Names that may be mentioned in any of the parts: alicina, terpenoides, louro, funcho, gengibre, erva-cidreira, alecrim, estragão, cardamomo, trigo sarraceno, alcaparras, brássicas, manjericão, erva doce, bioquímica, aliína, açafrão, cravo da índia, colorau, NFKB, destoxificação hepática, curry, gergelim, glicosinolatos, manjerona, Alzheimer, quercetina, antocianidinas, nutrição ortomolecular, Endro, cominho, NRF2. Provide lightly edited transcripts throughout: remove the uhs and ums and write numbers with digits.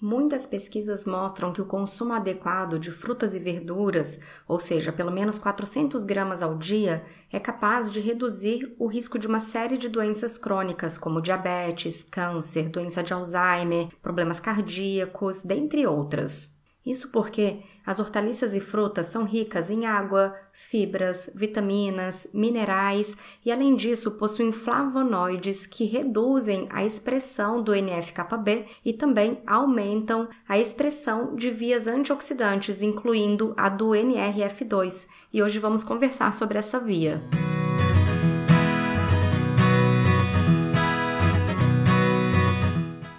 Muitas pesquisas mostram que o consumo adequado de frutas e verduras, ou seja, pelo menos 400 gramas ao dia, é capaz de reduzir o risco de uma série de doenças crônicas, como diabetes, câncer, doença de Alzheimer, problemas cardíacos, dentre outras. Isso porque as hortaliças e frutas são ricas em água, fibras, vitaminas, minerais e, além disso, possuem flavonoides que reduzem a expressão do NFKB e também aumentam a expressão de vias antioxidantes, incluindo a do NRF2. E hoje vamos conversar sobre essa via.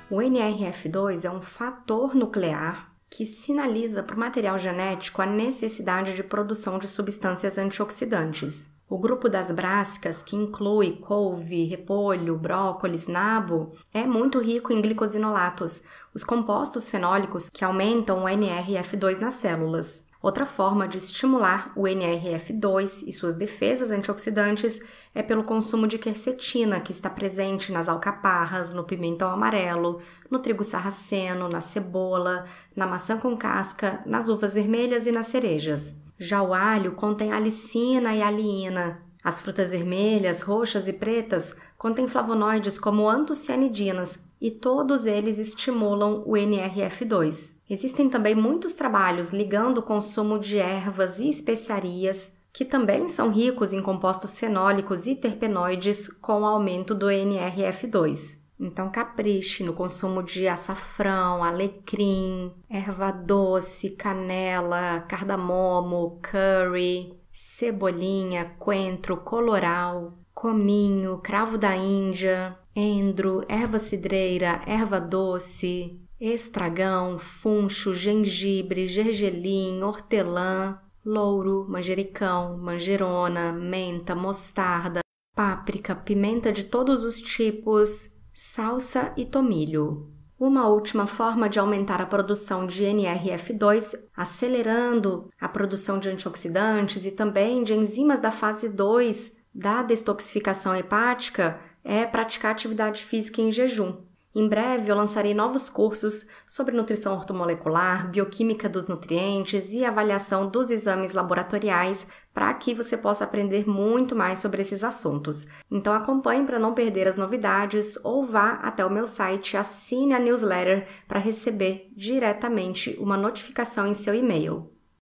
O NRF2 é um fator nuclear que sinaliza para o material genético a necessidade de produção de substâncias antioxidantes. O grupo das brássicas, que inclui couve, repolho, brócolis, nabo, é muito rico em glicosinolatos, os compostos fenólicos que aumentam o NRF2 nas células. Outra forma de estimular o NRF2 e suas defesas antioxidantes é pelo consumo de quercetina, que está presente nas alcaparras, no pimentão amarelo, no trigo sarraceno, na cebola, na maçã com casca, nas uvas vermelhas e nas cerejas. Já o alho contém alicina e aliína. As frutas vermelhas, roxas e pretas contêm flavonoides como antocianidinas e todos eles estimulam o NRF2. Existem também muitos trabalhos ligando o consumo de ervas e especiarias que também são ricos em compostos fenólicos e terpenoides com o aumento do NRF2. Então, capriche no consumo de açafrão, alecrim, erva doce, canela, cardamomo, curry, cebolinha, coentro, colorau, cominho, cravo da índia, endro, erva-cidreira, erva doce, estragão, funcho, gengibre, gergelim, hortelã, louro, manjericão, manjerona, menta, mostarda, páprica, pimenta de todos os tipos, salsa e tomilho. Uma última forma de aumentar a produção de NRF2, acelerando a produção de antioxidantes e também de enzimas da fase 2 da destoxificação hepática, é praticar atividade física em jejum. Em breve eu lançarei novos cursos sobre nutrição ortomolecular, bioquímica dos nutrientes e avaliação dos exames laboratoriais para que você possa aprender muito mais sobre esses assuntos. Então acompanhe para não perder as novidades ou vá até o meu site e assine a newsletter para receber diretamente uma notificação em seu e-mail.